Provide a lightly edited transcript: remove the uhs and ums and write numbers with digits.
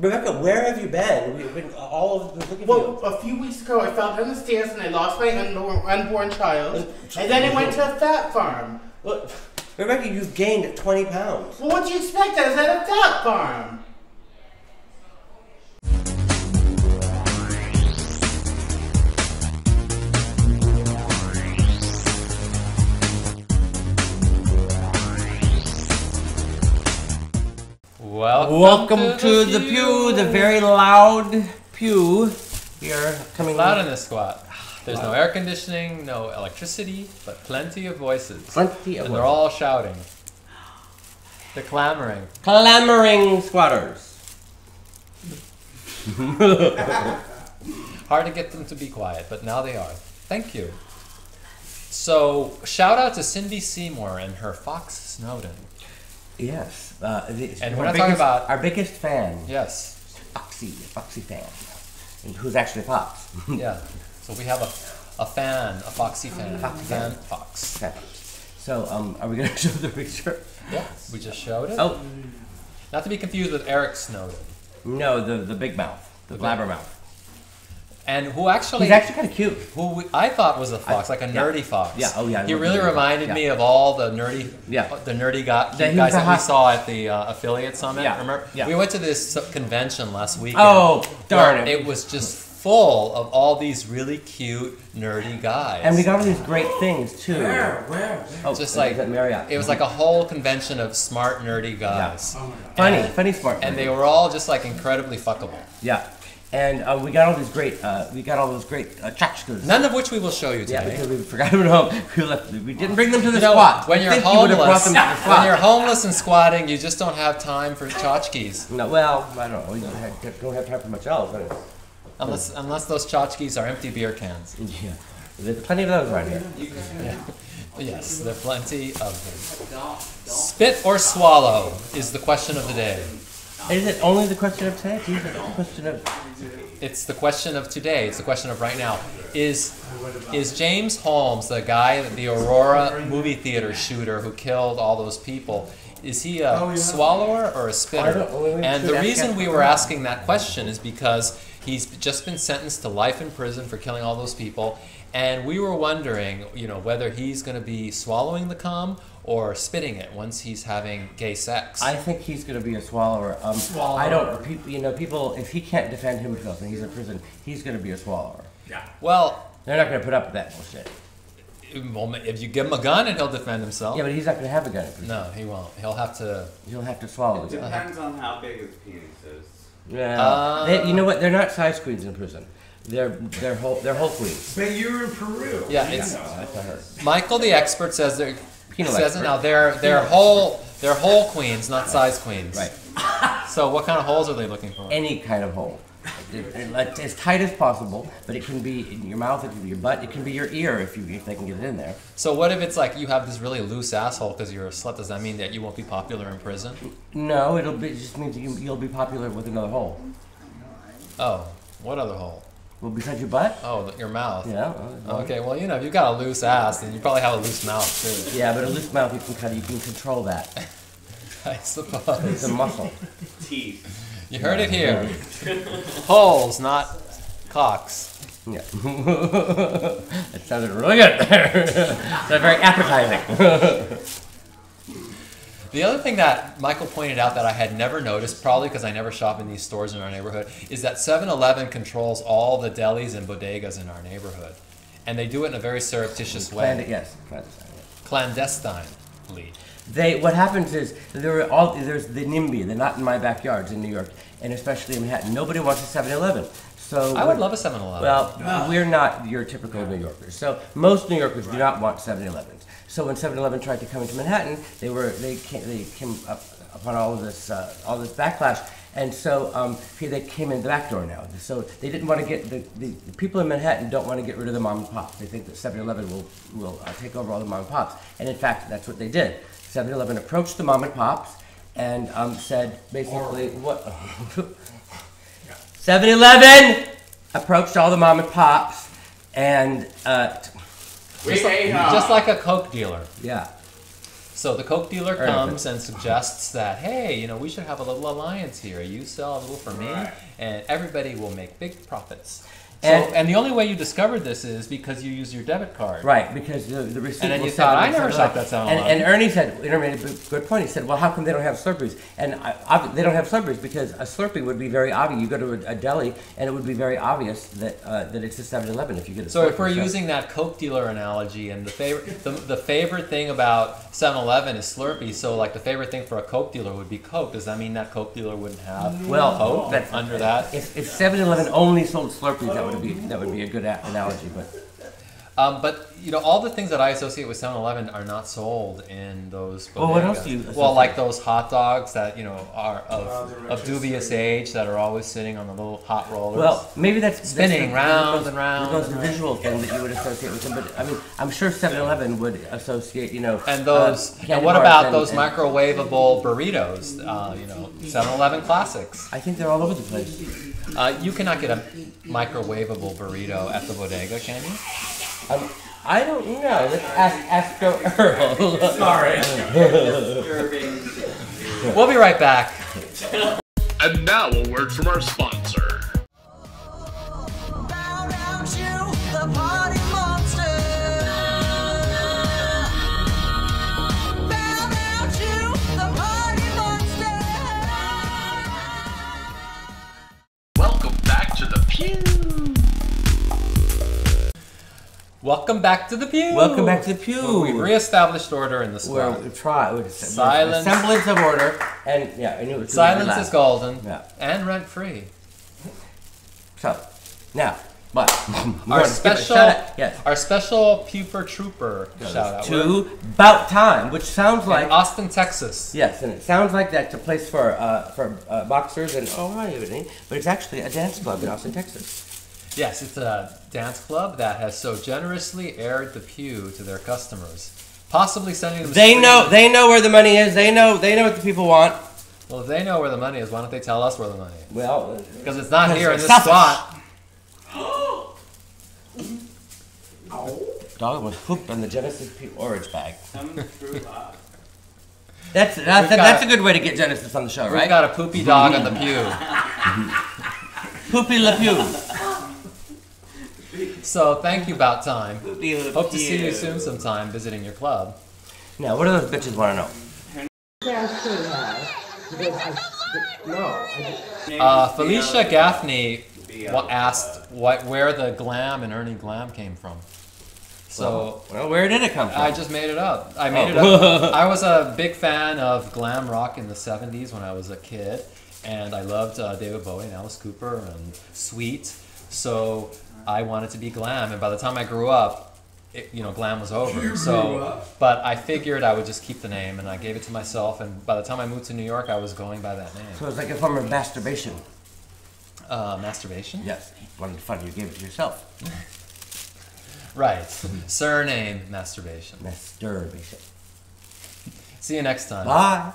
Rebecca, where have you been? We've been all over the a few weeks ago, I fell down the stairs and I lost my unborn child, and then I went to a fat farm. Well, Rebecca, you've gained 20 pounds. Well, what do you expect? I was at a fat farm. Welcome to the pew, the very loud pew. We are coming loud in this squat. There's no air conditioning, no electricity, but plenty of voices. And they're all shouting. They're clamoring. Clamoring squatters. Hard to get them to be quiet, but now they are. Thank you. So, shout out to Cindy Seymour and her Fox Snowdon. Yes. And we're not talking about... Our biggest fan. Yes. Foxy fan. And who's actually Fox. Yeah. So we have a fan, a Foxy fan. Fox. Okay. So, are we going to show the picture? Yeah. We just showed it. Oh. Not to be confused with Eric Snowden. No, the big mouth. The blabbermouth. And who actually... He's actually kind of cute. Who I thought was a fox, like a nerdy fox. Yeah, oh yeah. He really reminded me of all the nerdy guys that we saw at the affiliate summit. Yeah. Remember? Yeah. We went to this convention last weekend. Oh, darn it. It was just full of all these really cute, nerdy guys. And we got all these great things, too. Where? Oh, just like, at Marriott. It was like a whole convention of smart, nerdy guys. Yeah. Oh my God. Funny, smart. And they were all just like incredibly fuckable. Yeah. And we got all these great, tchotchkes. None of which we will show you today. Yeah, because we forgot them at home. We didn't bring them to the squat. When you're homeless and squatting, you just don't have time for tchotchkes. No, well, I don't know. You don't have time for much else. Unless those tchotchkes are empty beer cans. Yeah, there's plenty of those right here. Yeah. Yes, there are plenty of them. Spit or swallow is the question of the day. Is it only the question of today? It's the question of today. It's the question of right now. Is James Holmes, the guy, the Aurora movie theater shooter who killed all those people, is he a swallower or a spitter? And the reason we were asking that question is because he's just been sentenced to life in prison for killing all those people, and we were wondering, you know, whether he's going to be swallowing the cum or spitting it once he's having gay sex. I think he's going to be a swallower. I don't, you know, people, if he can't defend himself and he's in prison, he's going to be a swallower. Yeah. Well, they're not going to put up with that bullshit. Well, if you give him a gun and he'll defend himself. Yeah, but he's not going to have a gun in prison. No, he won't. He'll have to swallow it. It depends on how big his penis is. Yeah. You know what? They're not size queens in prison. They're whole queens. But you're in Peru. Yeah, it's Michael the expert says they're. They're whole queens, not size queens. Right. So what kind of holes are they looking for? Any kind of hole, as tight as possible. But it can be in your mouth, it can be your butt, it can be your ear if they can get it in there. So what if it's like you have this really loose asshole because you're a slut? Does that mean that you won't be popular in prison? No, it just means you'll be popular with another hole. Oh, what other hole? Well, besides your butt? Oh, your mouth. Yeah. Okay. Well, you know, if you've got a loose ass, then you probably have a loose mouth too. Yeah, but a loose mouth you can control that. I suppose. It's a muscle. Teeth. You heard it here. Holes, not cocks. Yeah. That sounded really good. That's very appetizing. The other thing that Michael pointed out that I had never noticed, probably because I never shop in these stores in our neighborhood, is that 7-Eleven controls all the delis and bodegas in our neighborhood. And they do it in a very surreptitious way. Yes, clandestinely. What happens is, there's the NIMBY, they're not in my backyards in New York, and especially in Manhattan. Nobody wants a 7-Eleven. So I would love a 7-Eleven. Well, we're not your typical New Yorkers. So most New Yorkers do not want 7-Elevens. So when 7-Eleven tried to come into Manhattan, they came upon all this backlash, and so they came in the back door now. So they didn't want to get the people in Manhattan don't want to get rid of the mom and pop. They think that 7-Eleven will take over all the mom and pops, and in fact that's what they did. 7-Eleven approached the mom and pops and said basically what. 7-Eleven approached all the mom and pops and. Just like a Coke dealer. Yeah. So the Coke dealer comes and suggests that, hey, you know, we should have a little alliance here. You sell a little for me, and everybody will make big profits. And the only way you discovered this is because you used your debit card. Right, because the receipt and then you said, I never stopped that selling. And Ernie said, Ernie made a good point. He said, well, how come they don't have Slurpees? And they don't have Slurpees because a Slurpee would be very obvious. You go to a deli, and it would be very obvious that that it's a 7-Eleven if you get a Slurpee. So if we're using that Coke dealer analogy, and the favorite thing about 7-Eleven is Slurpee, so like the favorite thing for a Coke dealer would be Coke. Does that mean that Coke dealer wouldn't have Coke under that? If 7-Eleven only sold Slurpees, that would be a good analogy, but you know, all the things that I associate with 7-Eleven are not sold in those. Well, what else do you? Well, like those hot dogs that you know are of dubious age that are always sitting on the little hot rollers. Well, maybe that's spinning round and round. Those visual thing that you would associate with them, but I mean, I'm sure 7-Eleven would associate, you know. And those. And what about those microwavable burritos? You know, 7-Eleven classics. I think they're all over the place. You cannot get a microwavable burrito at the bodega, can you? I don't know. Let's ask Esco Herbal. Sorry. We'll be right back. And now a word from our sponsor. Welcome back to the pew. Welcome back to the pew. Well, we reestablished order in the square. Well, silence. A semblance of order, and yeah, I knew it was silence is golden, yeah, and rent free. So now, but our special Puper Trooper shout out to Bout Time, which sounds like in Austin, Texas. Yes, and it sounds like that's a place for boxers and but it's actually a dance club in Austin, Texas. Yes, it's a dance club that has so generously aired the pew to their customers, possibly sending them. They know where the money is. They know what the people want. Well, if they know where the money is, why don't they tell us where the money is? Well, because it's not here in this spot. Dog was pooped on the Genesis pew orange bag. That's a good way to get Genesis on the show, right? We got a poopy dog on the pew. Poopy Le Pew. So thank you, Bout Time. Hope to see you soon sometime visiting your club. Now, what do those bitches want to know? Felicia Gaffney asked where the glam and Ernie Glam came from. So, well, where did it come from? I just made it up. I made it up. I was a big fan of glam rock in the 70s when I was a kid, and I loved David Bowie and Alice Cooper and Sweet. So I wanted to be glam, and by the time I grew up, you know, glam was over. So, but I figured I would just keep the name, and I gave it to myself. And by the time I moved to New York, I was going by that name. So it's like a form of masturbation. Masturbation? Yes. Fun. You gave it to yourself. Right. Surname masturbation. Masturbation. See you next time. Bye.